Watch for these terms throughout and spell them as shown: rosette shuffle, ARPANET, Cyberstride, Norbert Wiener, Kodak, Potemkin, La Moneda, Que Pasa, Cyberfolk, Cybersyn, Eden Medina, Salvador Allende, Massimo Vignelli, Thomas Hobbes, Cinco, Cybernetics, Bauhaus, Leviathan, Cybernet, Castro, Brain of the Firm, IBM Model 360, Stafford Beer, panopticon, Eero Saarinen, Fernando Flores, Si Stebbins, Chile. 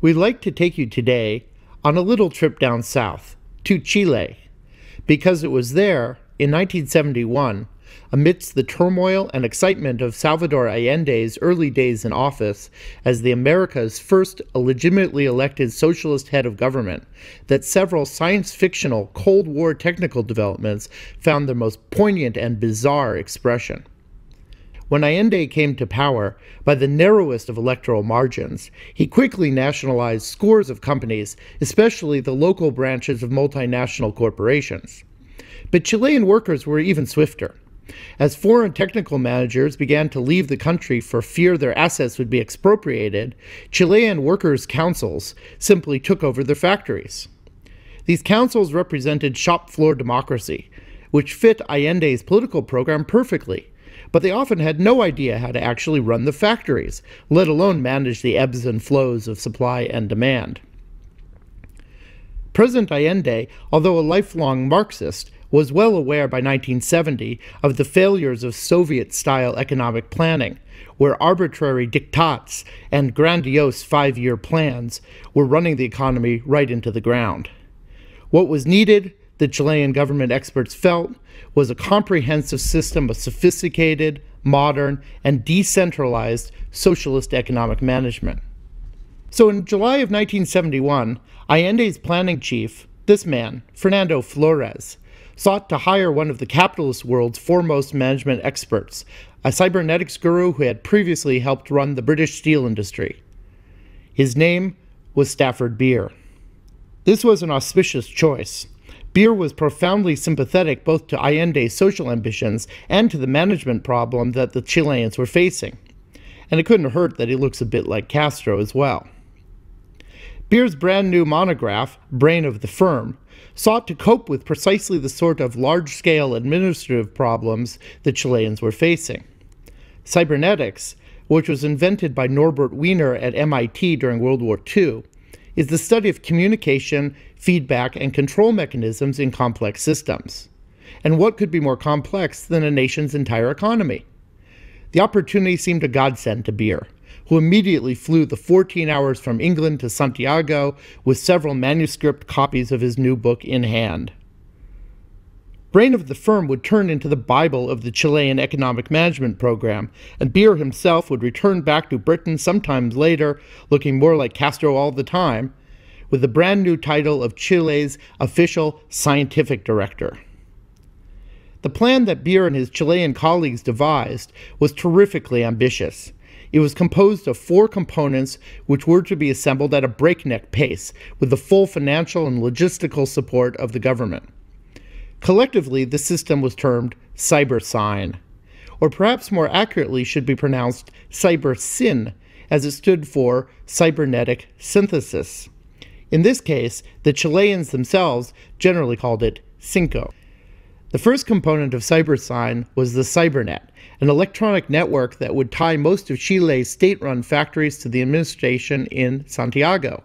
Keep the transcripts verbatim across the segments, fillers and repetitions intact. We'd like to take you today on a little trip down south to Chile, because it was there in nineteen seventy-one, amidst the turmoil and excitement of Salvador Allende's early days in office as the America's first legitimately elected socialist head of government, that several science fictional Cold War technical developments found their most poignant and bizarre expression. When Allende came to power by the narrowest of electoral margins, he quickly nationalized scores of companies, especially the local branches of multinational corporations. But Chilean workers were even swifter. As foreign technical managers began to leave the country for fear their assets would be expropriated, Chilean workers' councils simply took over their factories. These councils represented shop-floor democracy, which fit Allende's political program perfectly. But they often had no idea how to actually run the factories, let alone manage the ebbs and flows of supply and demand. President Allende, although a lifelong Marxist, was well aware by nineteen seventy of the failures of Soviet-style economic planning, where arbitrary diktats and grandiose five-year plans were running the economy right into the ground. What was needed, the Chilean government experts felt, was a comprehensive system of sophisticated, modern, and decentralized socialist economic management. So in July of nineteen seventy-one, Allende's planning chief, this man, Fernando Flores, sought to hire one of the capitalist world's foremost management experts, a cybernetics guru who had previously helped run the British steel industry. His name was Stafford Beer. This was an auspicious choice. Beer was profoundly sympathetic both to Allende's social ambitions and to the management problem that the Chileans were facing. And it couldn't hurt that he looks a bit like Castro as well. Beer's brand new monograph, Brain of the Firm, sought to cope with precisely the sort of large-scale administrative problems the Chileans were facing. Cybernetics, which was invented by Norbert Wiener at M I T during World War Two, is the study of communication, feedback, and control mechanisms in complex systems. And what could be more complex than a nation's entire economy? The opportunity seemed a godsend to Beer, who immediately flew the fourteen hours from England to Santiago with several manuscript copies of his new book in hand. Brain of the Firm would turn into the Bible of the Chilean economic management program, and Beer himself would return back to Britain sometime later, looking more like Castro all the time, with the brand new title of Chile's official scientific director. The plan that Beer and his Chilean colleagues devised was terrifically ambitious. It was composed of four components which were to be assembled at a breakneck pace, with the full financial and logistical support of the government. Collectively, the system was termed Cybersyn, or perhaps more accurately should be pronounced Cybersyn, as it stood for cybernetic synthesis. In this case, the Chileans themselves generally called it Cinco. The first component of Cybersyn was the Cybernet, an electronic network that would tie most of Chile's state-run factories to the administration in Santiago.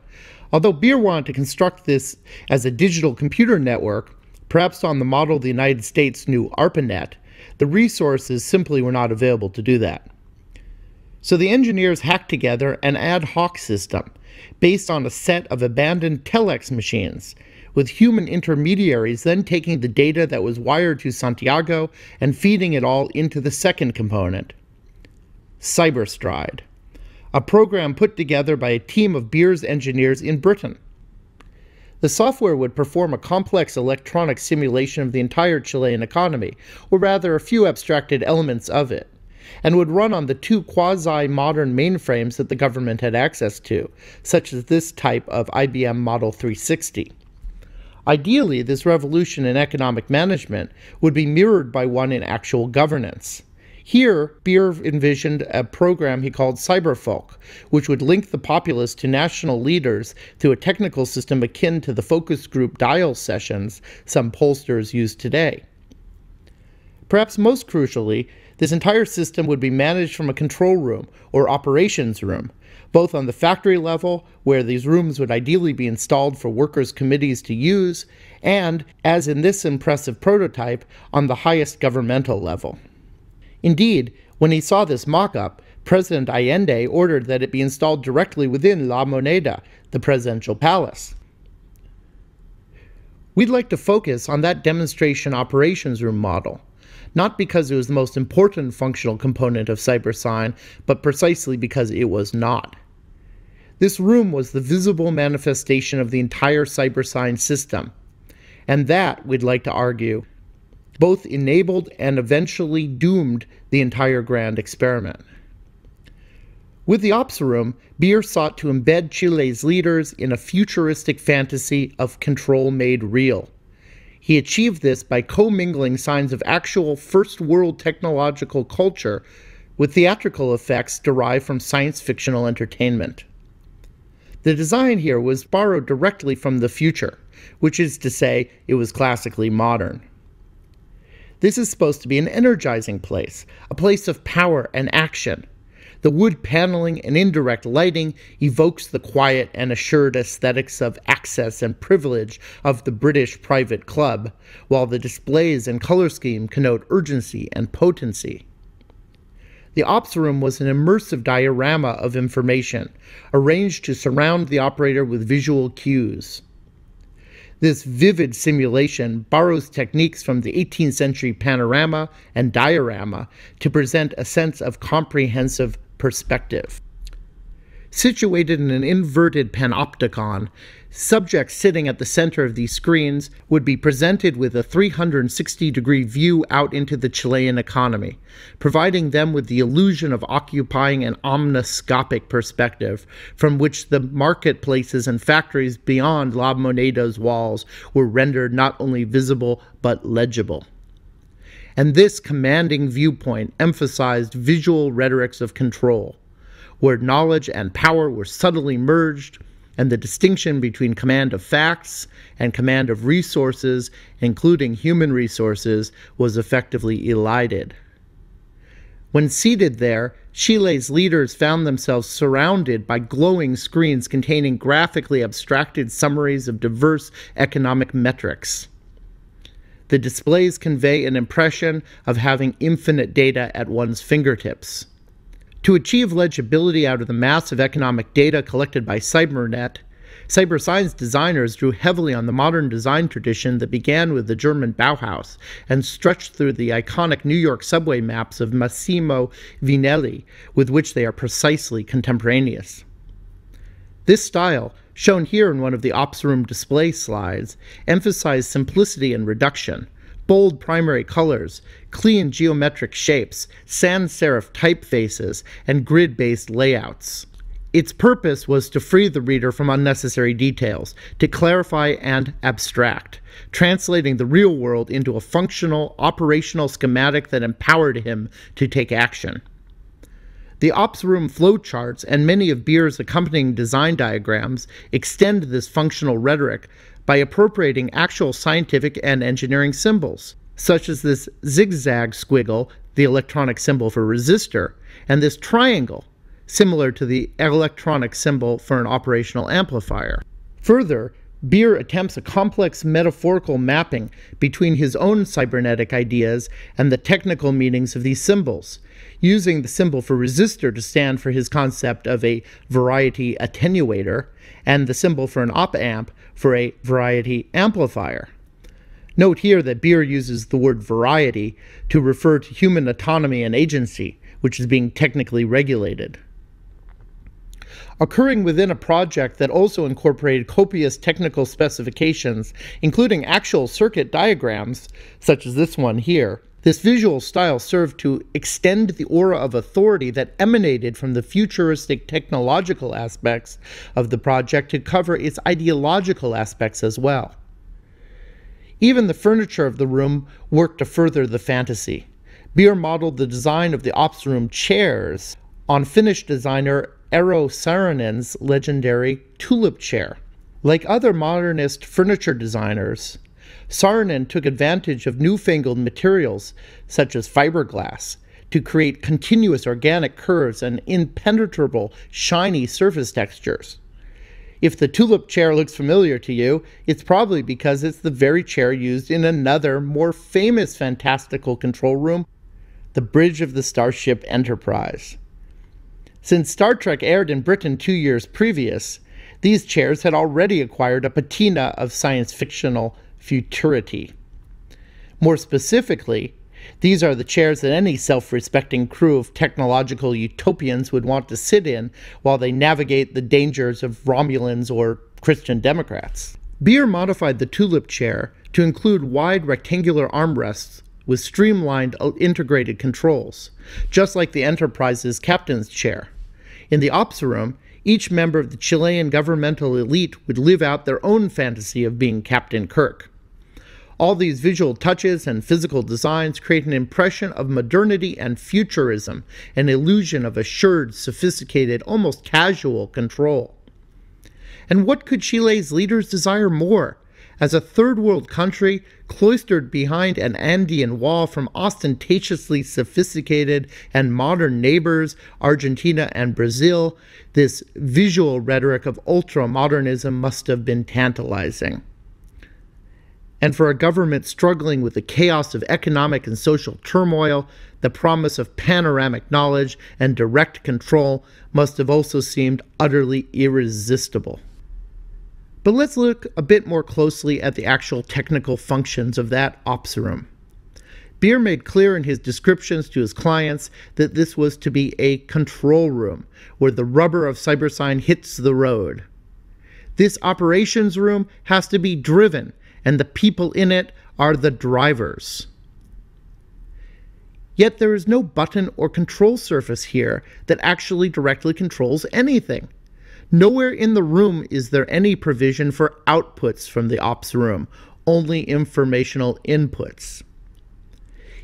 Although Beer wanted to construct this as a digital computer network, perhaps on the model of the United States' new ARPANET, the resources simply were not available to do that. So the engineers hacked together an ad hoc system based on a set of abandoned telex machines, with human intermediaries then taking the data that was wired to Santiago and feeding it all into the second component, Cyberstride, a program put together by a team of Beer's engineers in Britain. The software would perform a complex electronic simulation of the entire Chilean economy, or rather a few abstracted elements of it, and would run on the two quasi-modern mainframes that the government had access to, such as this type of I B M Model three sixty. Ideally, this revolution in economic management would be mirrored by one in actual governance. Here, Beer envisioned a program he called Cyberfolk, which would link the populace to national leaders through a technical system akin to the focus group dial sessions some pollsters use today. Perhaps most crucially, this entire system would be managed from a control room or operations room, both on the factory level, where these rooms would ideally be installed for workers' committees to use, and, as in this impressive prototype, on the highest governmental level. Indeed, when he saw this mock-up, President Allende ordered that it be installed directly within La Moneda, the presidential palace. We'd like to focus on that demonstration operations room model, not because it was the most important functional component of Cybersyn, but precisely because it was not. This room was the visible manifestation of the entire Cybersyn system, and that, we'd like to argue, both enabled and eventually doomed the entire grand experiment. With the Ops Room, Beer sought to embed Chile's leaders in a futuristic fantasy of control made real. He achieved this by commingling signs of actual first-world technological culture with theatrical effects derived from science fictional entertainment. The design here was borrowed directly from the future, which is to say, it was classically modern. This is supposed to be an energizing place, a place of power and action. The wood paneling and indirect lighting evokes the quiet and assured aesthetics of access and privilege of the British private club, while the displays and color scheme connote urgency and potency. The Ops Room was an immersive diorama of information, arranged to surround the operator with visual cues. This vivid simulation borrows techniques from the eighteenth century panorama and diorama to present a sense of comprehensive perspective. Situated in an inverted panopticon, subjects sitting at the center of these screens would be presented with a three hundred sixty degree view out into the Chilean economy, providing them with the illusion of occupying an omniscopic perspective from which the marketplaces and factories beyond La Moneda's walls were rendered not only visible but legible. And this commanding viewpoint emphasized visual rhetorics of control, where knowledge and power were subtly merged, and the distinction between command of facts and command of resources, including human resources, was effectively elided. When seated there, Chile's leaders found themselves surrounded by glowing screens containing graphically abstracted summaries of diverse economic metrics. The displays convey an impression of having infinite data at one's fingertips. To achieve legibility out of the mass of economic data collected by Cybernet, Cybersyn's designers drew heavily on the modern design tradition that began with the German Bauhaus and stretched through the iconic New York subway maps of Massimo Vignelli, with which they are precisely contemporaneous. This style, shown here in one of the Ops Room display slides, emphasized simplicity and reduction. Bold primary colors, clean geometric shapes, sans-serif typefaces, and grid-based layouts. Its purpose was to free the reader from unnecessary details, to clarify and abstract, translating the real world into a functional, operational schematic that empowered him to take action. The Ops Room flowcharts and many of Beer's accompanying design diagrams extend this functional rhetoric by appropriating actual scientific and engineering symbols, such as this zigzag squiggle, the electronic symbol for resistor, and this triangle, similar to the electronic symbol for an operational amplifier. Further, Beer attempts a complex metaphorical mapping between his own cybernetic ideas and the technical meanings of these symbols, using the symbol for resistor to stand for his concept of a variety attenuator, and the symbol for an op-amp for a variety amplifier. Note here that Beer uses the word variety to refer to human autonomy and agency, which is being technically regulated. Occurring within a project that also incorporated copious technical specifications, including actual circuit diagrams, such as this one here, this visual style served to extend the aura of authority that emanated from the futuristic technological aspects of the project to cover its ideological aspects as well. Even the furniture of the room worked to further the fantasy. Beer modeled the design of the Ops Room chairs on Finnish designer Eero Saarinen's legendary tulip chair. Like other modernist furniture designers, Saarinen took advantage of newfangled materials, such as fiberglass, to create continuous organic curves and impenetrable, shiny surface textures. If the tulip chair looks familiar to you, it's probably because it's the very chair used in another, more famous fantastical control room, the bridge of the Starship Enterprise. Since Star Trek aired in Britain two years previous, These chairs had already acquired a patina of science fictional futurity. More specifically, these are the chairs that any self-respecting crew of technological utopians would want to sit in while they navigate the dangers of Romulans or Christian Democrats. Beer modified the tulip chair to include wide rectangular armrests with streamlined integrated controls, just like the Enterprise's captain's chair. In the ops room, each member of the Chilean governmental elite would live out their own fantasy of being Captain Kirk. All these visual touches and physical designs create an impression of modernity and futurism, an illusion of assured, sophisticated, almost casual control. And what could Chile's leaders desire more? As a third world country, cloistered behind an Andean wall from ostentatiously sophisticated and modern neighbors, Argentina and Brazil, this visual rhetoric of ultra-modernism must have been tantalizing. And for a government struggling with the chaos of economic and social turmoil, the promise of panoramic knowledge and direct control must have also seemed utterly irresistible. But let's look a bit more closely at the actual technical functions of that ops room. Beer made clear in his descriptions to his clients that this was to be a control room, where the rubber of Cybersyn hits the road. This operations room has to be driven, and the people in it are the drivers. Yet there is no button or control surface here that actually directly controls anything. Nowhere in the room is there any provision for outputs from the ops room, only informational inputs.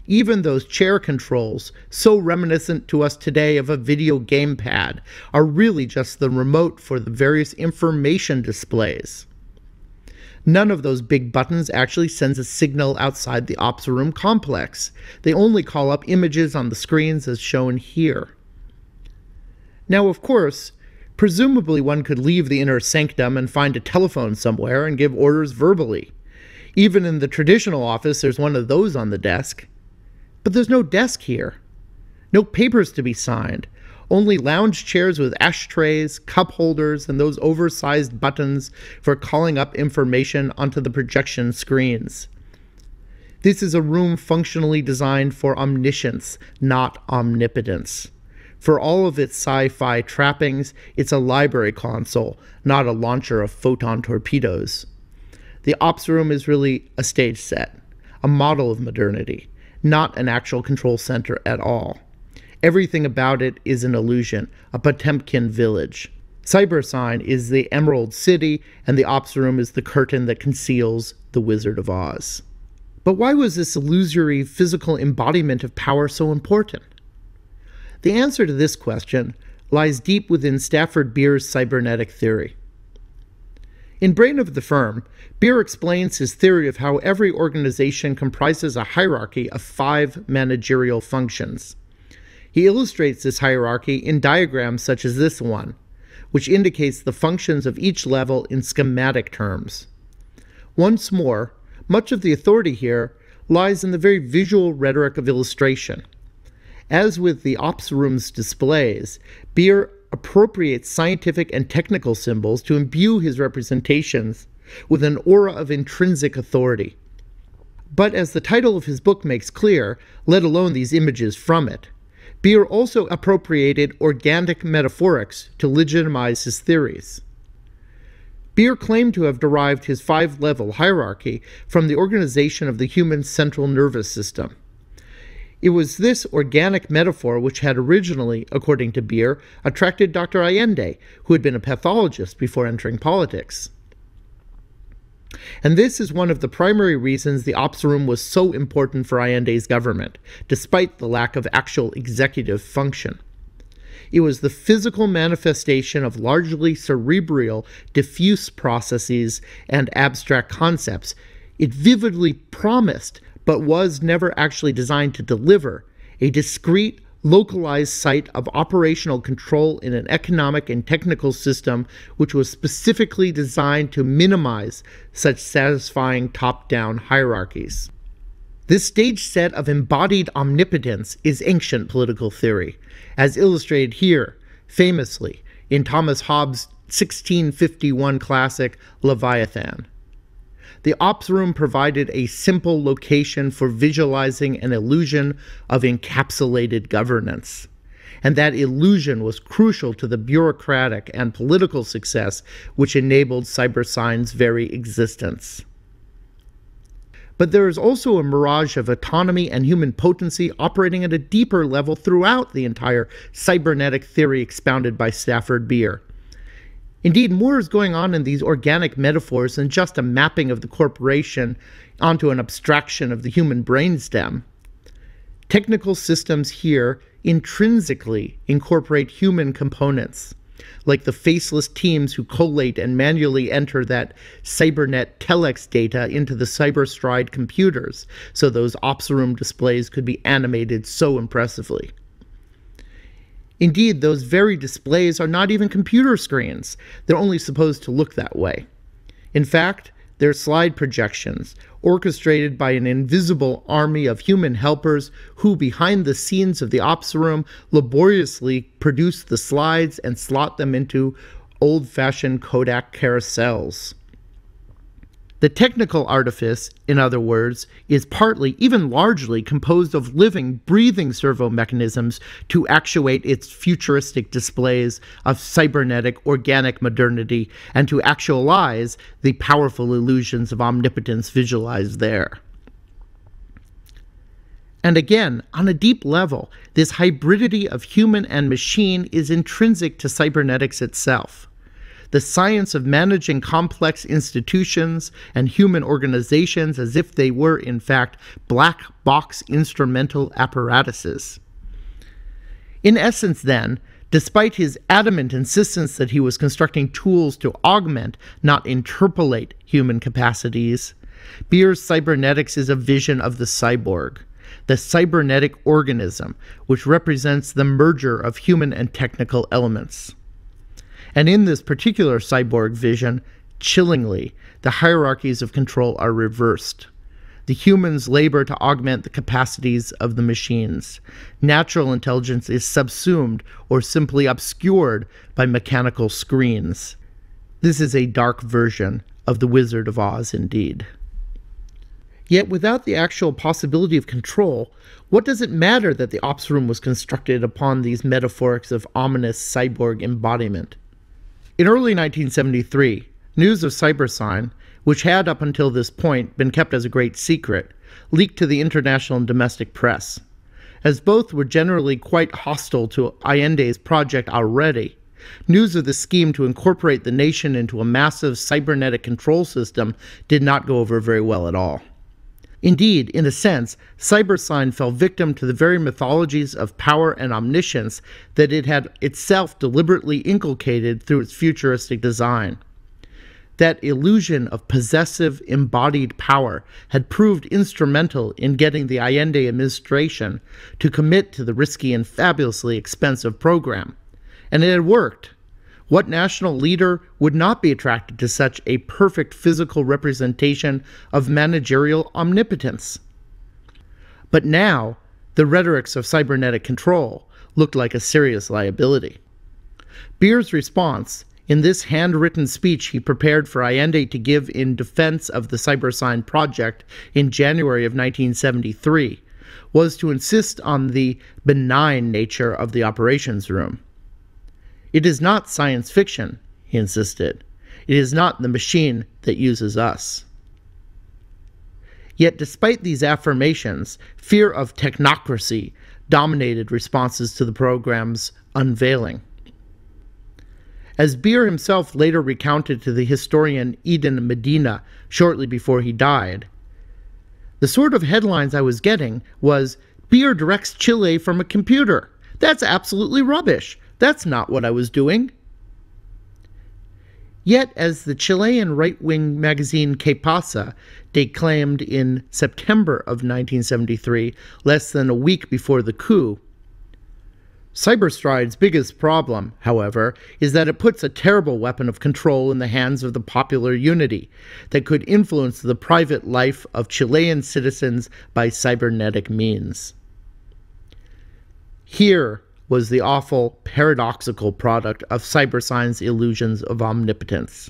Even those chair controls, so reminiscent to us today of a video game pad, are really just the remote for the various information displays. None of those big buttons actually sends a signal outside the ops room complex. They only call up images on the screens as shown here. Now, of course, presumably one could leave the inner sanctum and find a telephone somewhere and give orders verbally. Even in the traditional office, there's one of those on the desk. But there's no desk here. No papers to be signed. Only lounge chairs with ashtrays, cup holders, and those oversized buttons for calling up information onto the projection screens. This is a room functionally designed for omniscience, not omnipotence. For all of its sci-fi trappings, it's a library console, not a launcher of photon torpedoes. The ops room is really a stage set, a model of modernity, not an actual control center at all. Everything about it is an illusion, a Potemkin village. Cybersyn is the Emerald City, and the ops room is the curtain that conceals the Wizard of Oz. But why was this illusory physical embodiment of power so important? The answer to this question lies deep within Stafford Beer's cybernetic theory. In Brain of the Firm, Beer explains his theory of how every organization comprises a hierarchy of five managerial functions. He illustrates this hierarchy in diagrams such as this one, which indicates the functions of each level in schematic terms. Once more, much of the authority here lies in the very visual rhetoric of illustration. As with the ops room's displays, Beer appropriates scientific and technical symbols to imbue his representations with an aura of intrinsic authority. But as the title of his book makes clear, let alone these images from it, Beer also appropriated organic metaphorics to legitimize his theories. Beer claimed to have derived his five-level hierarchy from the organization of the human central nervous system. It was this organic metaphor which had originally, according to Beer, attracted Doctor Allende, who had been a pathologist before entering politics. And this is one of the primary reasons the ops room was so important for Allende's government, despite the lack of actual executive function. It was the physical manifestation of largely cerebral, diffuse processes and abstract concepts. It vividly promised, but was never actually designed to deliver, a discrete, localized site of operational control in an economic and technical system which was specifically designed to minimize such satisfying top-down hierarchies. This stage set of embodied omnipotence is ancient political theory, as illustrated here, famously, in Thomas Hobbes' sixteen fifty-one classic Leviathan. The ops room provided a simple location for visualizing an illusion of encapsulated governance. And that illusion was crucial to the bureaucratic and political success which enabled Cybersyn's very existence. But there is also a mirage of autonomy and human potency operating at a deeper level throughout the entire cybernetic theory expounded by Stafford Beer. Indeed, more is going on in these organic metaphors than just a mapping of the corporation onto an abstraction of the human brainstem. Technical systems here intrinsically incorporate human components, like the faceless teams who collate and manually enter that cybernet telex data into the cyberstride computers, so those ops room displays could be animated so impressively. Indeed, those very displays are not even computer screens. They're only supposed to look that way. In fact, they're slide projections, orchestrated by an invisible army of human helpers who, behind the scenes of the ops room, laboriously produce the slides and slot them into old-fashioned Kodak carousels. The technical artifice, in other words, is partly, even largely, composed of living, breathing servo mechanisms to actuate its futuristic displays of cybernetic, organic modernity and to actualize the powerful illusions of omnipotence visualized there. And again, on a deep level, this hybridity of human and machine is intrinsic to cybernetics itself. The science of managing complex institutions and human organizations as if they were, in fact, black box instrumental apparatuses. In essence, then, despite his adamant insistence that he was constructing tools to augment, not interpolate, human capacities, Beer's cybernetics is a vision of the cyborg, the cybernetic organism, which represents the merger of human and technical elements. And in this particular cyborg vision, chillingly, the hierarchies of control are reversed. The humans labor to augment the capacities of the machines. Natural intelligence is subsumed or simply obscured by mechanical screens. This is a dark version of The Wizard of Oz indeed. Yet without the actual possibility of control, what does it matter that the ops room was constructed upon these metaphorics of ominous cyborg embodiment? In early nineteen seventy-three, news of Cybersyn, which had up until this point been kept as a great secret, leaked to the international and domestic press. As both were generally quite hostile to Allende's project already, news of the scheme to incorporate the nation into a massive cybernetic control system did not go over very well at all. Indeed, in a sense, Cybersyn fell victim to the very mythologies of power and omniscience that it had itself deliberately inculcated through its futuristic design. That illusion of possessive, embodied power had proved instrumental in getting the Allende administration to commit to the risky and fabulously expensive program. And it had worked. What national leader would not be attracted to such a perfect physical representation of managerial omnipotence? But now, the rhetorics of cybernetic control looked like a serious liability. Beer's response, in this handwritten speech he prepared for Allende to give in defense of the Cybersyn project in January of nineteen seventy-three, was to insist on the benign nature of the operations room. It is not science fiction, he insisted. It is not the machine that uses us. Yet despite these affirmations, fear of technocracy dominated responses to the program's unveiling. As Beer himself later recounted to the historian Eden Medina shortly before he died, the sort of headlines I was getting was, Beer directs Chile from a computer. That's absolutely rubbish. That's not what I was doing. Yet, as the Chilean right-wing magazine Que Pasa declaimed in September of nineteen seventy-three, less than a week before the coup, Cyberstride's biggest problem, however, is that it puts a terrible weapon of control in the hands of the popular unity that could influence the private life of Chilean citizens by cybernetic means. Here was the awful, paradoxical product of Cybersyn's illusions of omnipotence.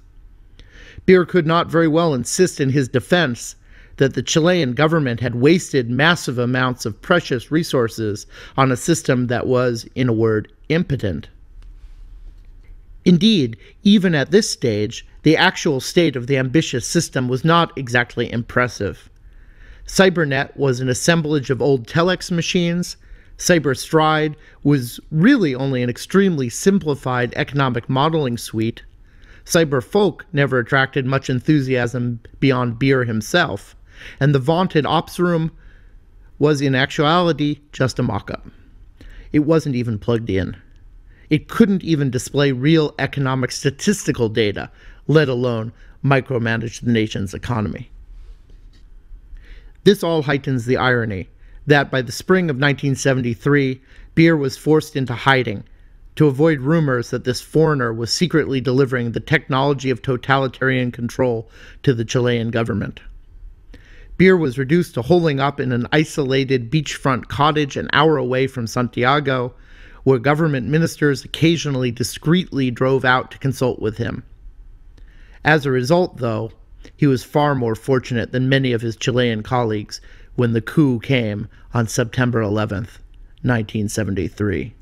Beer could not very well insist in his defense that the Chilean government had wasted massive amounts of precious resources on a system that was, in a word, impotent. Indeed, even at this stage, the actual state of the ambitious system was not exactly impressive. Cybernet was an assemblage of old telex machines. Cyberstride was really only an extremely simplified economic modeling suite. Cyberfolk never attracted much enthusiasm beyond Beer himself, and the vaunted Ops Room was in actuality just a mock-up. It wasn't even plugged in. It couldn't even display real economic statistical data, let alone micromanage the nation's economy. This all heightens the irony that by the spring of nineteen seventy-three, Beer was forced into hiding to avoid rumors that this foreigner was secretly delivering the technology of totalitarian control to the Chilean government. Beer was reduced to holing up in an isolated beachfront cottage an hour away from Santiago, where government ministers occasionally discreetly drove out to consult with him. As a result, though, he was far more fortunate than many of his Chilean colleagues when the coup came on September eleventh, nineteen seventy-three.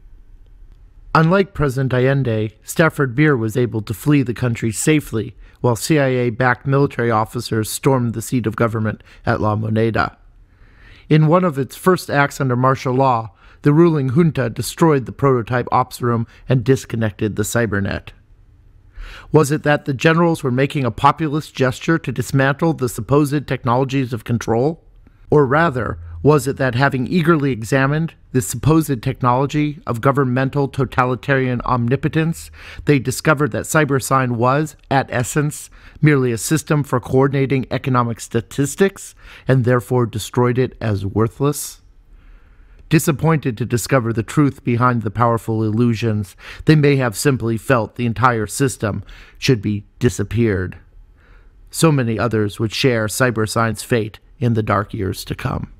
Unlike President Allende, Stafford Beer was able to flee the country safely while C I A-backed military officers stormed the seat of government at La Moneda. In one of its first acts under martial law, the ruling junta destroyed the prototype ops room and disconnected the cybernet. Was it that the generals were making a populist gesture to dismantle the supposed technologies of control? Or rather, was it that having eagerly examined the supposed technology of governmental totalitarian omnipotence, they discovered that Cybersyn was, at essence, merely a system for coordinating economic statistics, and therefore destroyed it as worthless? Disappointed to discover the truth behind the powerful illusions, they may have simply felt the entire system should be disappeared. So many others would share Cybersyn's fate in the dark years to come.